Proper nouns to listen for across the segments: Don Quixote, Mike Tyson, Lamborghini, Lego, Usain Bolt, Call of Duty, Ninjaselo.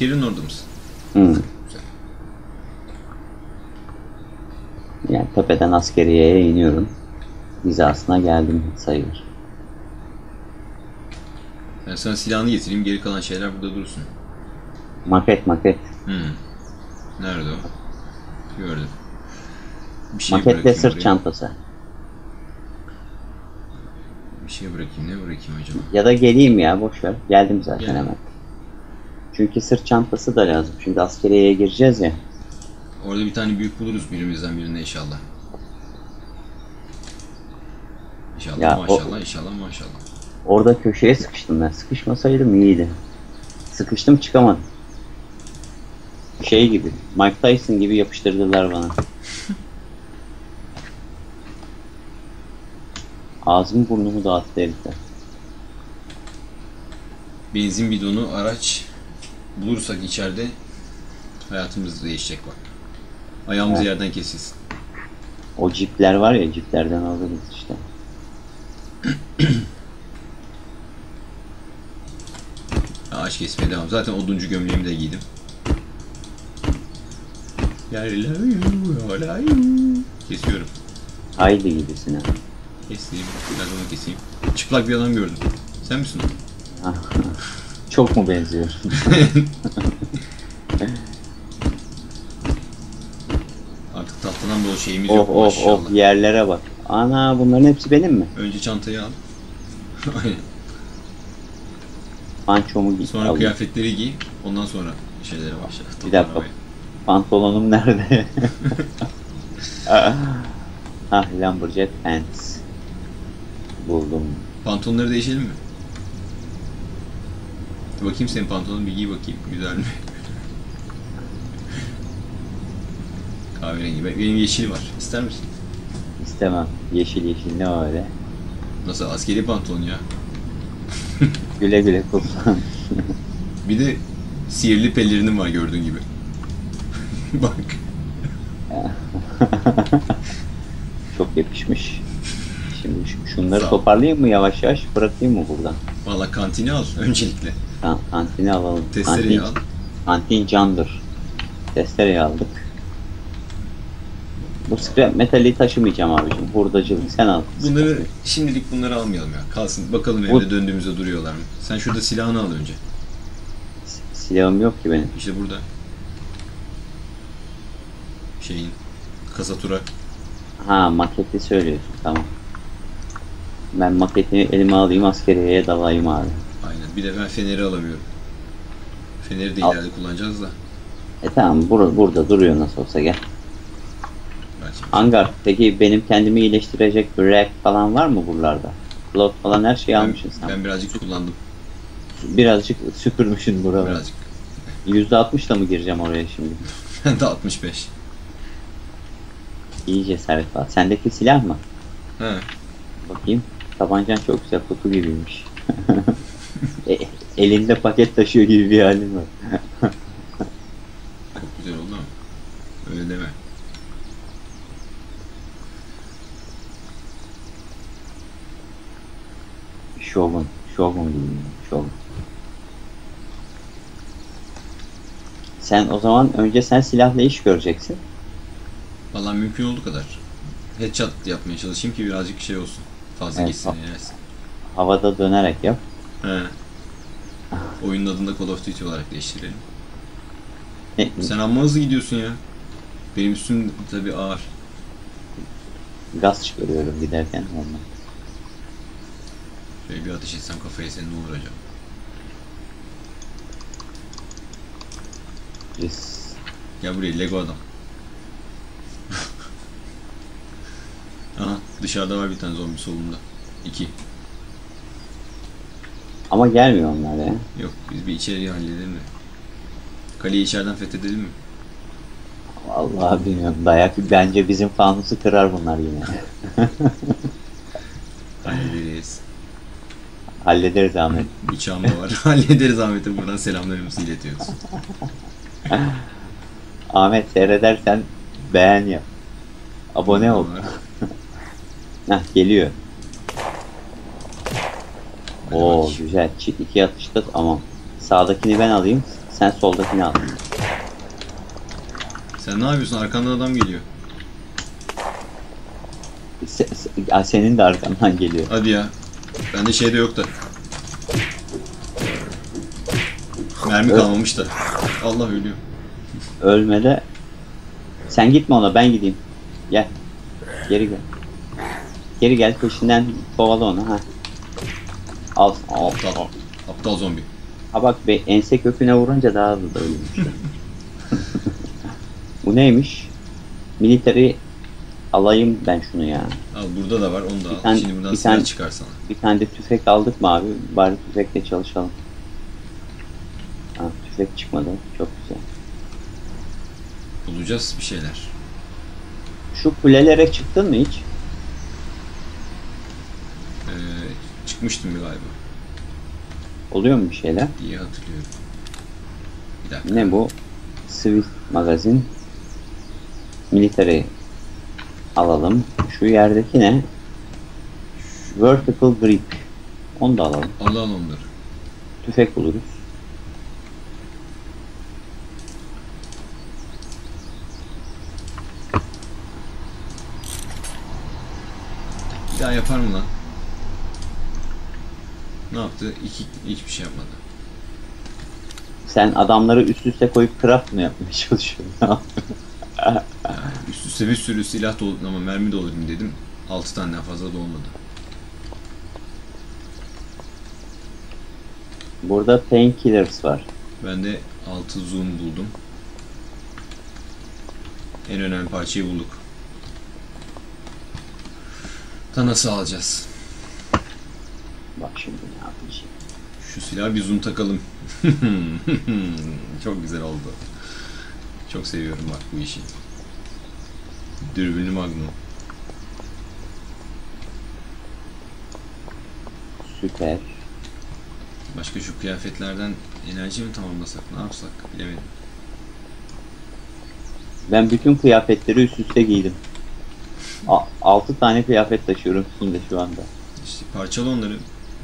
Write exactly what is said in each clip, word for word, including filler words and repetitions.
Askerin orada mısın? Hmm. Güzel. Yani tepeden askeriyeye iniyorum. Hizasına geldim sayılır. Yani sana silahını getireyim, geri kalan şeyler burada dursun. Maket maket. Hmm. Nerede o? Gördüm. Bir şey maket ve sırt buraya. Çantası. Bir şey bırakayım, ne bırakayım acaba? Ya da geleyim ya, boşver. Geldim zaten Gel. hemen. Çünkü sırt çantası da lazım. Şimdi askeriyeye gireceğiz ya. Orada bir tane büyük buluruz birimizden birine inşallah. İnşallah ya maşallah, o... inşallah maşallah. Orada köşeye sıkıştım ben. Sıkışmasaydım iyiydi. Sıkıştım, çıkamadım. Şey gibi, Mike Tyson gibi yapıştırdılar bana. Ağzımı burnumu dağıttı herifler. Benzin bidonu, araç bulursak içeride hayatımız değişecek bak. Ayağımızı evet. yerden kesilsin. O cipler var ya, ciplerden alırız işte. Ağaç kesmeye devam. Zaten oduncu gömleğimi de giydim. Kesiyorum. Haydi gibisine. Keseyim, biraz onu keseyim. Çıplak bir adam gördüm. Sen misin o? Çok mu benziyor? Artık tahtadan bol şeyimiz oh, yok oh, maşallah. Oh, yerlere bak. Ana, bunların hepsi benim mi? Önce çantayı al. Aynen. Pançomu giy. Sonra alayım. Kıyafetleri giy. Ondan sonra şeylere başla. Bir dakika. Arabaya. Pantolonum nerede? Ah, Lamborghini pants. Buldum. Pantolonları değişelim mi? Dur bakayım senin pantolonun, bir giy bakayım. Güzel mi? Kahverengi. Benim yeşil var. İster misin? İstemem. Yeşil yeşil ne o öyle? Nasıl askeri pantolon ya? Güle güle kullan. Bir de sihirli pelerinim var gördüğün gibi. Bak. Çok yapışmış. Şimdi şunları toparlayayım mı yavaş yavaş, bırakayım mı buradan? Valla kantini al öncelikle. Kan kantini alalım. Testereyi kantin, al. Kantin candır. Testereyi aldık. Bu scrap metali taşımayacağım abicim. Hurdacılık sen al. Bunları şimdilik bunları almayalım ya. Kalsın bakalım evde Bu... döndüğümüzde duruyorlar mı? Sen şurada silahını al önce. S silahım yok ki benim. İşte burada. Şeyin kasatura. Ha, maketi söylüyorsun, tamam. Ben maketini elime alayım, askeriyeye dalayım abi. Aynen, bir de ben feneri alamıyorum. Feneri de ileride kullanacağız da. E tamam, bur burada duruyor nasıl olsa, gel. Hangar, peki benim kendimi iyileştirecek bir rack falan var mı buralarda? Blood falan her şeyi ben, almışsın sen. Ben birazcık kullandım. Birazcık süpürmüşsün buraları. Birazcık. yüzde altmış da mı gireceğim oraya şimdi? Ben de altmış beş. İyi cesaret var. Sendeki silah mı? He. Bakayım. Tabancan çok güzel, kutu gibiymiş. e, elinde paket taşıyor gibi bir halin var. Çok güzel oldu ama. Öyle deme. Şovun. Şovun diyeyim. Şovun. Sen o zaman önce sen silahla iş göreceksin. Vallahi mümkün olduğu kadar headshot yapmaya çalışayım ki birazcık şey olsun, fazla evet, geçsin, yenersin. Havada dönerek yap. He. Oyunun adını da Call of Duty olarak değiştirelim. Ne? Sen amma hızlı gidiyorsun ya. Benim üstüm tabi ağır. Gaz çıkarıyorum giderken ondan. Şöyle bir ateş etsem kafaya, senin ne olur acaba? Yes. Gel buraya Lego adam. Aha, dışarıda var bir tane zombi solunda. İki. Ama gelmiyor onlar ya. Yok, biz bir içeriği halledelim mi? Kaleyi içeriden fethedelim mi? Vallahi bilmiyorum, dayak bence bizim fanusu kırar bunlar yine. Hallederiz. Hallederiz Ahmet. Bıçağım da var. Hallederiz Ahmet'e buradan selamlarımızı iletiyoruz. Ahmet, seyredersen beğen yap. Abone ol. Hah, geliyor. Hadi Oo bakayım. Güzel. Çit iki atıştı ama sağdakini ben alayım. Sen soldakini al. Sen ne yapıyorsun? Arkandan adam geliyor. Se, se, senin de arkandan geliyor. Hadi ya. Bende şey de yok da. Mermi Öl. kalmamış da. Allah ölüyor. Ölmede. Sen gitme ona, ben gideyim. Gel. Geri gel. Geri gel, peşinden kovala onu ha. Al, al. Aptal, aptal zombi. Ha bak be, ense köküne vurunca daha hızlı da ölmüş. Bu neymiş? Military alayım ben şunu ya. Abi burada da var, onu da bir al. Tane, şimdi buradan sen çıkarsana. Bir tane de tüfek aldık mı abi? Bari tüfekle çalışalım. Ha, tüfek çıkmadı. Çok güzel. Bulacağız bir şeyler. Şu kulelere çıktın mı hiç? Ee, çıkmıştım galiba. Oluyor mu bir şeyler? İyi hatırlıyorum. Bir dakika. Ne bu? Sivil magazin. Military alalım. Şu yerdeki ne? Vertical grip. Onu da alalım. Alalım onları. Tüfek buluruz. Bir daha yapar mı lan? Ne yaptı? İki, hiçbir şey yapmadı. Sen adamları üst üste koyup craft mı yapmaya çalışıyorsun? Yani üst üste bir sürü silah doldurdum ama mermi doldurdum dedim. Altı tane fazla da olmadı. Burada painkillers var. Ben de altı zoom buldum. En önemli parçayı bulduk. Ta nasıl alacağız? Bak şimdi ne yapacağım. Şu silah bir zoom takalım. Çok güzel oldu. Çok seviyorum bak bu işi. Dürbünlü magnum. Süper. Başka şu kıyafetlerden enerji mi tamamlasak, ne yapsak bilemedim. Ben bütün kıyafetleri üst üste giydim. altı tane kıyafet taşıyorum üstünde şu anda. İşte parçala onları,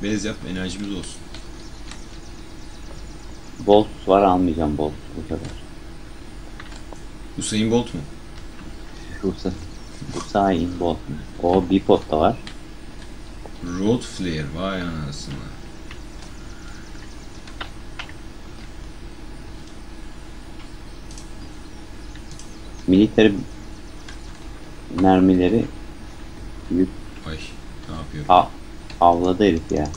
bez yap, enerjimiz olsun. Bolt var, almayacağım Bolt bu kadar. Usain Bolt mu? Usa, Usain Bolt mu? O bir pot da var. Road flare, vay anasını. Militer mermileri yük. Ay, ne yapıyor? A, avladı herif ya.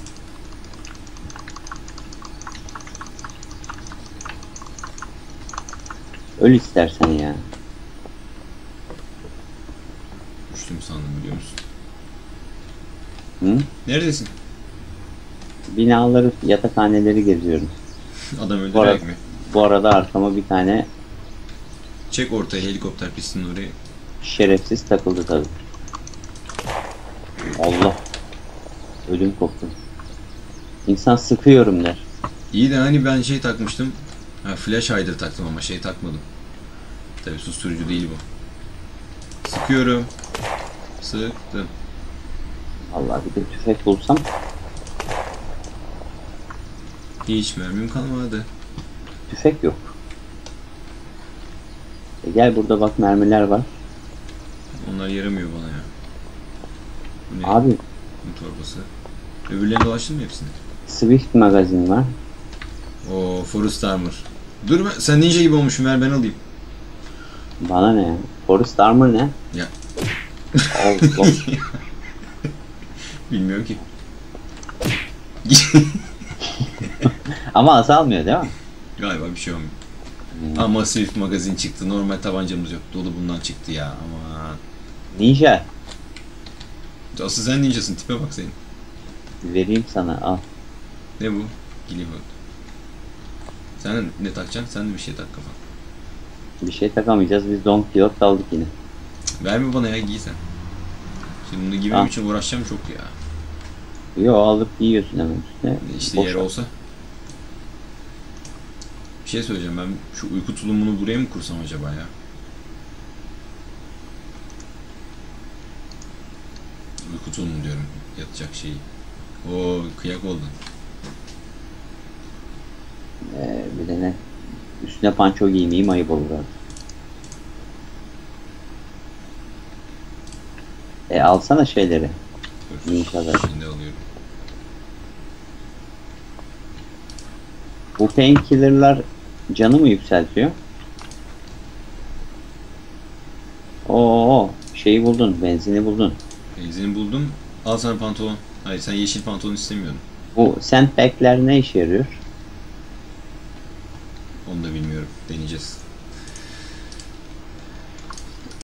Öl istersen ya. Düştüm sandım, biliyor musun? Hı? Neredesin? Binaları, yatakhaneleri geziyorum. Adam öldürerek mi? Bu arada arkama bir tane... Çek ortaya helikopter pistini oraya. Şerefsiz takıldı tabii. Allah. Ödüm koptu. İnsan sıkıyorum der. İyi de hani ben şey takmıştım. Ha, flash hider taktım ama şey takmadım. Tabii susturucu değil bu. Sıkıyorum. Sıktım. Vallahi bir de tüfek bulsam. Hiç mermim kalmadı. Tüfek yok. E gel burada bak, mermiler var. Onlar yaramıyor bana ya. Bu ne? Abi. Bu torbası. Öbürlerini dolaştın mı hepsini? Swift magazin var. O Forest Armor. Dur ben, sen ninja gibi olmuşsun, ver ben alayım. Bana ne ya? Forest Armor ne? Ya. Al, al. Bilmiyorum ki. Ama azalmıyor değil mi? Galiba bir şey olmuyor. Hmm. Ama Swift magazin çıktı, normal tabancamız yok, dolu bundan çıktı ya, aman. Ninja. Asıl sen ninjasın, tipe bak senin. Vereyim sana, al. Ne bu? Gileyim bak. Sen ne takacaksın? Sen de bir şey tak kafana. Bir şey takamayacağız, biz Don Quixote aldık yine. Verme bana ya, giy sen. Şimdi bunu giymem için uğraşacağım çok ya. Yo, alıp giyiyorsun hemen üstüne. İşte yer olsa. Bir şey söyleyeceğim, ben şu uyku tulumunu buraya mı kursam acaba ya? Uyku tulumu diyorum, yatacak şeyi. Oo, kıyak oldu. Ee, bir de ne? Üstüne panço giymeyeyim, ayıp olur artık. E alsana şeyleri. İnşallah. Bu painkillerler canı mı yükseltiyor? Oo, şeyi buldun, benzini buldun. Benzini buldum. Al sana pantolon. Hayır, sen yeşil pantolon istemiyordun. Bu sandbagler ne işe yarıyor? Onu da bilmiyorum. Deneyeceğiz.